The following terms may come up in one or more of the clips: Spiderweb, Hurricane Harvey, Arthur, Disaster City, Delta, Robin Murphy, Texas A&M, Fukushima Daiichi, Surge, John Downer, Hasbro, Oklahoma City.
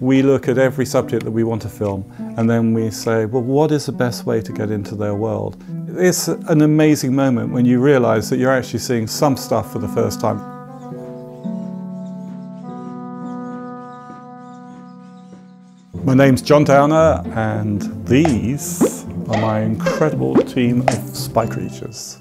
We look at every subject that we want to film, and then we say, well, what is the best way to get into their world? It's an amazing moment when you realize that you're actually seeing some stuff for the first time. My name's John Downer, and these are my incredible team of spy creatures.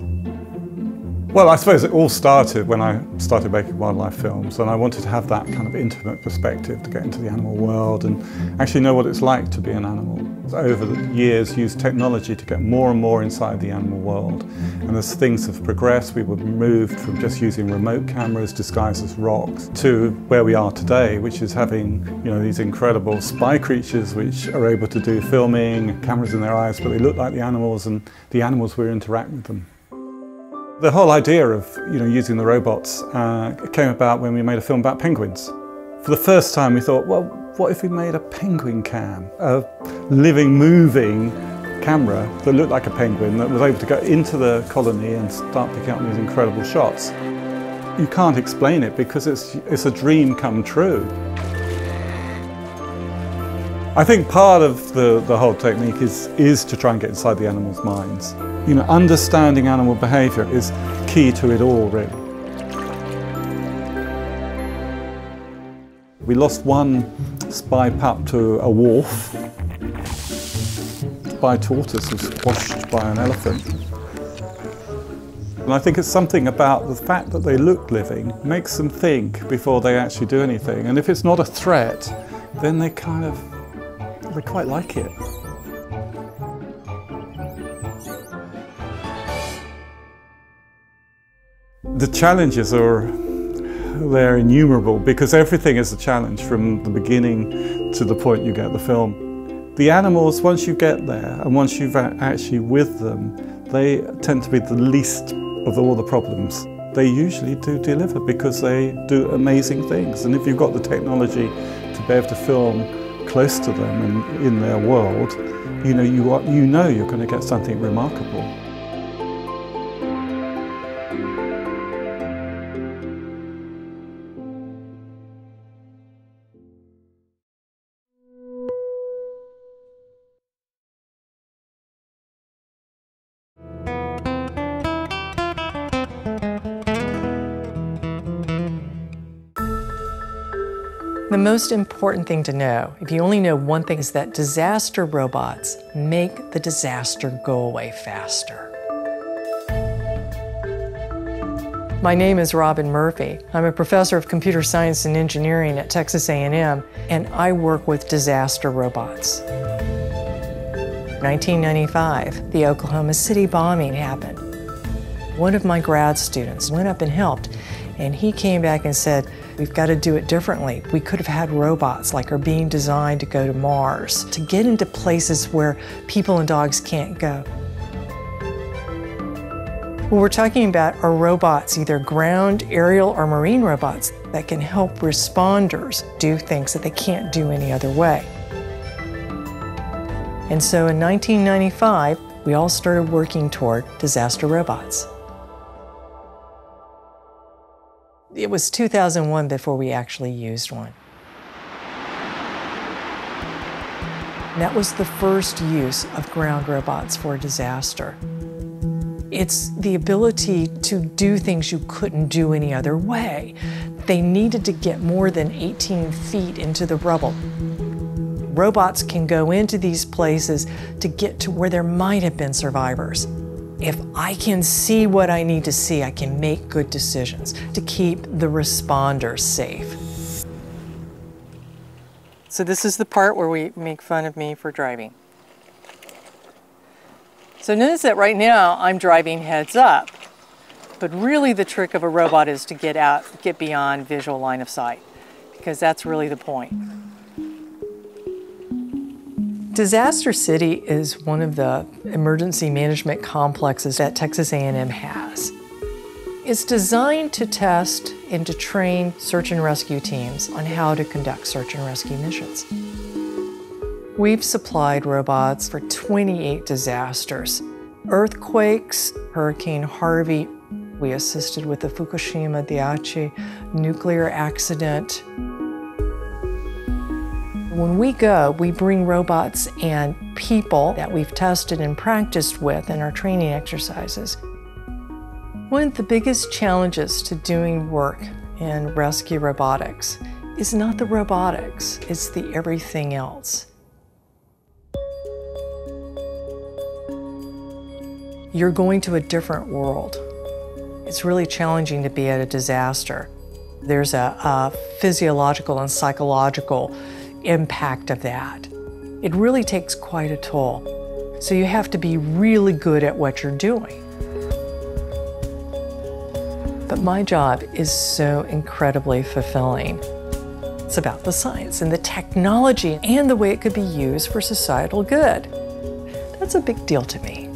Well, I suppose it all started when I started making wildlife films, and I wanted to have that kind of intimate perspective to get into the animal world and actually know what it's like to be an animal. Over the years, used technology to get more and more inside the animal world. And as things have progressed, we were moved from just using remote cameras disguised as rocks to where we are today, which is having, you know, these incredible spy creatures which are able to do filming, cameras in their eyes, but they look like the animals, and the animals will interact with them. The whole idea of, you know, using the robots came about when we made a film about penguins. For the first time we thought, well, what if we made a penguin cam? A living, moving camera that looked like a penguin that was able to go into the colony and start picking up these incredible shots. You can't explain it because it's a dream come true. I think part of the whole technique is to try and get inside the animals' minds. You know, understanding animal behaviour is key to it all, really. We lost one spy pup to a wolf. Spy tortoise was squashed by an elephant. And I think it's something about the fact that they look living makes them think before they actually do anything. And if it's not a threat, then they kind of I quite like it. The challenges they're innumerable because everything is a challenge from the beginning to the point you get the film. The animals, once you get there and once you've actually with them, they tend to be the least of all the problems. They usually do deliver because they do amazing things, and if you've got the technology to be able to film close to them and in their world, you know you're going to get something remarkable. The most important thing to know, if you only know one thing, is that disaster robots make the disaster go away faster. My name is Robin Murphy. I'm a professor of computer science and engineering at Texas A&M, and I work with disaster robots. In 1995, the Oklahoma City bombing happened. One of my grad students went up and helped, and he came back and said, we've got to do it differently. We could have had robots like are being designed to go to Mars, to get into places where people and dogs can't go. What we're talking about are robots, either ground, aerial, or marine robots that can help responders do things that they can't do any other way. And so in 1995, we all started working toward disaster robots. It was 2001 before we actually used one. And that was the first use of ground robots for disaster. It's the ability to do things you couldn't do any other way. They needed to get more than 18 feet into the rubble. Robots can go into these places to get to where there might have been survivors. If I can see what I need to see, I can make good decisions to keep the responders safe. So this is the part where we make fun of me for driving. So notice that right now I'm driving heads up, but really the trick of a robot is to get beyond visual line of sight, because that's really the point. Disaster City is one of the emergency management complexes that Texas A&M has. It's designed to test and to train search and rescue teams on how to conduct search and rescue missions. We've supplied robots for 28 disasters, earthquakes, Hurricane Harvey. We assisted with the Fukushima Daiichi nuclear accident. When we go, we bring robots and people that we've tested and practiced with in our training exercises. One of the biggest challenges to doing work in rescue robotics is not the robotics, it's the everything else. You're going to a different world. It's really challenging to be at a disaster. There's a physiological and psychological impact of that. It really takes quite a toll. So you have to be really good at what you're doing. But my job is so incredibly fulfilling. It's about the science and the technology and the way it could be used for societal good. That's a big deal to me.